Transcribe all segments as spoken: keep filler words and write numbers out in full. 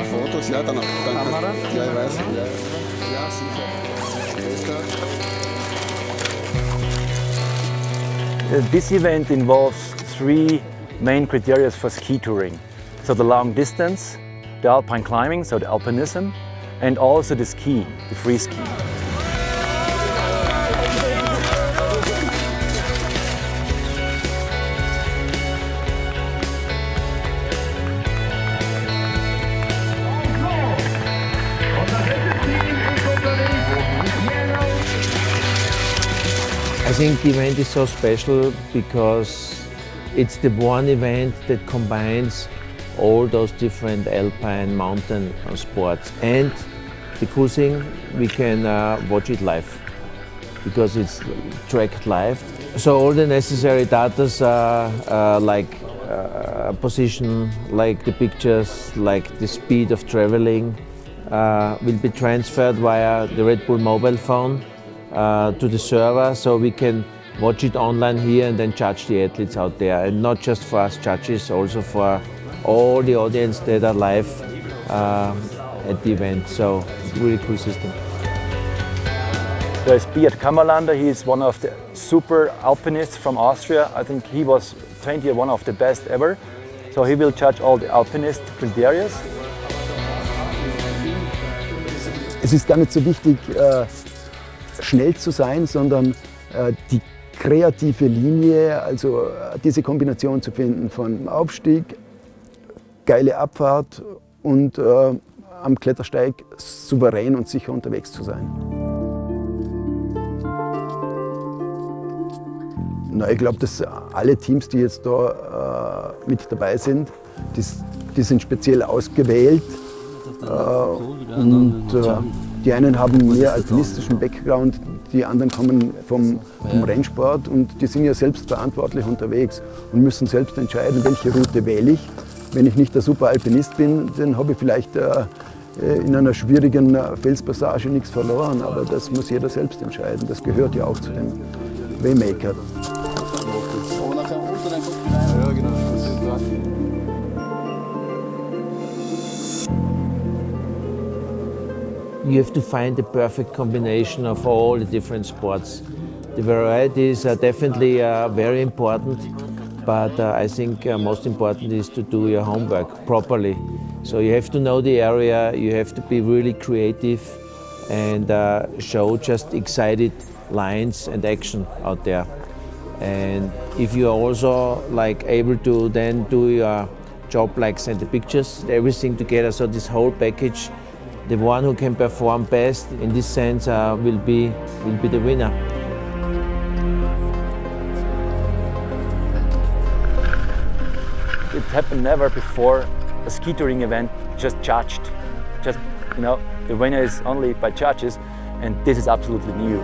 Ein paar Fotos, ja, dann auch. Kamera? Ja, ich weiß. Ja, ja sicher. This event involves three main criteria for ski touring. So the long distance, the alpine climbing, so the alpinism, and also the ski, the free ski. I think the event is so special because it's the one event that combines all those different alpine mountain sports, and the cool thing, we can uh, watch it live because it's tracked live. So all the necessary data are uh, like uh, position, like the pictures, like the speed of traveling uh, will be transferred via the Red Bull mobile phone Uh, to the server, so we can watch it online here and then judge the athletes out there. And not just for us judges, also for all the audience that are live uh, at the event. So, really cool system. There's Beat Kammerlander. He is one of the super alpinists from Austria. I think he was twenty, one of the best ever. So he will judge all the alpinist criterias. Es ist gar nicht so wichtig, uh schnell zu sein, sondern äh, die kreative Linie, also diese Kombination zu finden von Aufstieg, geile Abfahrt und äh, am Klettersteig souverän und sicher unterwegs zu sein. Na, ich glaube, dass alle Teams, die jetzt da äh, mit dabei sind, die, die sind speziell ausgewählt äh, und äh, die einen haben mehr alpinistischen Background, die anderen kommen vom, vom Rennsport und die sind ja selbstverantwortlich unterwegs und müssen selbst entscheiden, welche Route wähle ich. Wenn ich nicht der Superalpinist bin, dann habe ich vielleicht äh, in einer schwierigen Felspassage nichts verloren, aber das muss jeder selbst entscheiden. Das gehört ja auch zu dem Waymaker. You have to find the perfect combination of all the different sports. The varieties are definitely uh, very important, but uh, I think uh, most important is to do your homework properly. So you have to know the area, you have to be really creative and uh, show just excited lines and action out there. And if you are also like able to then do your job, like send the pictures, everything together, so this whole package, the one who can perform best in this sense uh, will be will be the winner. It happened never before. A ski touring event just judged, just you know, the winner is only by judges, and this is absolutely new.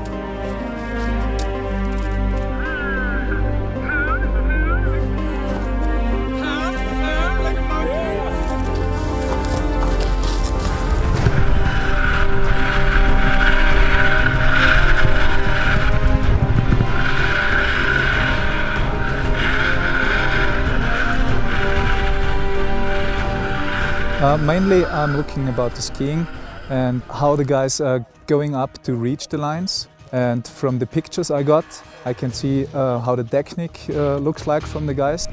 Uh, mainly I'm looking about the skiing and how the guys are going up to reach the lines, and from the pictures I got I can see uh, how the technique uh, looks like from the guys.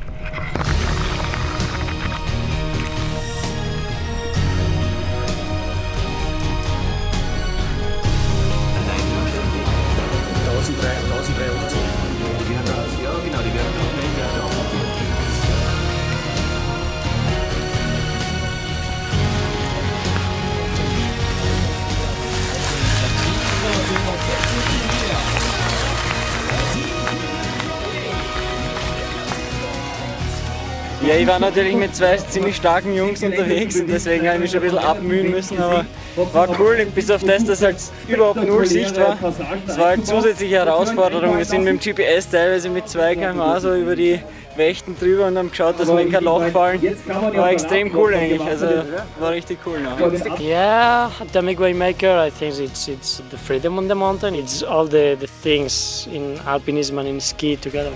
Ja, ich war natürlich mit zwei ziemlich starken Jungs unterwegs und deswegen habe ich mich schon ein bisschen abmühen müssen, aber war cool, bis auf das, dass halt überhaupt null Sicht war. Es war halt zusätzliche Herausforderung. Wir sind mit dem G P S teilweise mit zwei Kilometer pro Stunde so über die Wächten drüber und haben geschaut, dass wir in kein Loch fallen. War extrem cool eigentlich, also war richtig cool. Ja, yeah, Atomic Waymaker, I think it's, it's the freedom on the mountain, it's all the, the things in alpinism and in ski together.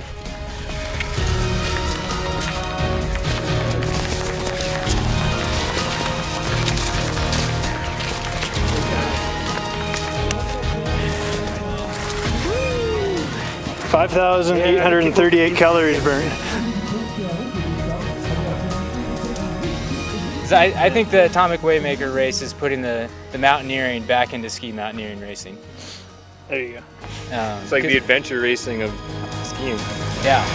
five thousand eight hundred thirty-eight calories burned. So I, I think the Atomic Waymaker race is putting the, the mountaineering back into ski mountaineering racing. There you go. Um, it's like the adventure racing of skiing. Yeah.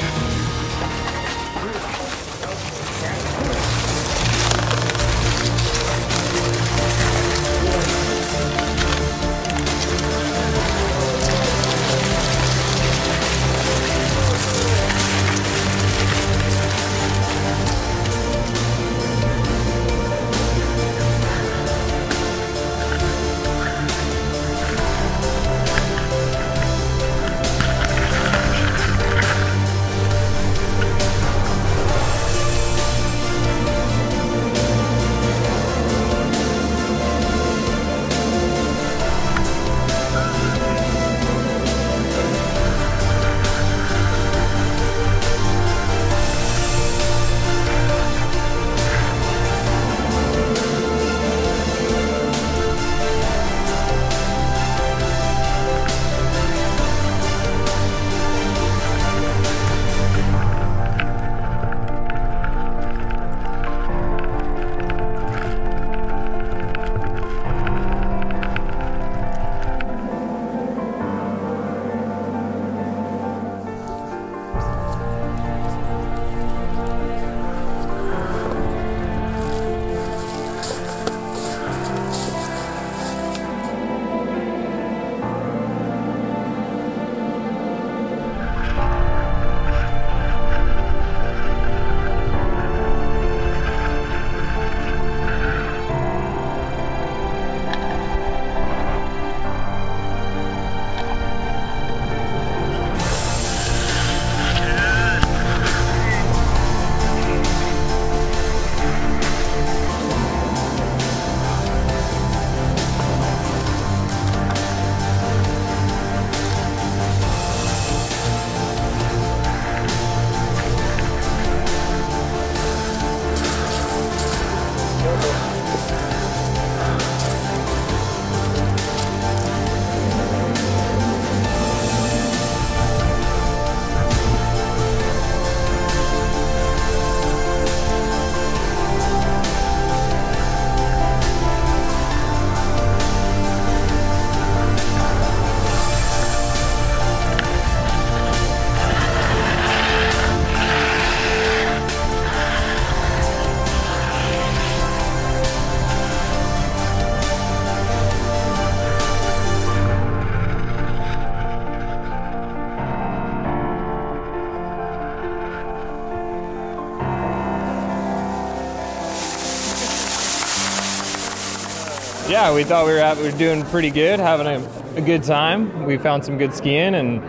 Yeah, we thought we were, at, we were doing pretty good, having a, a good time. We found some good skiing, and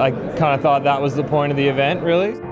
I kind of thought that was the point of the event, really.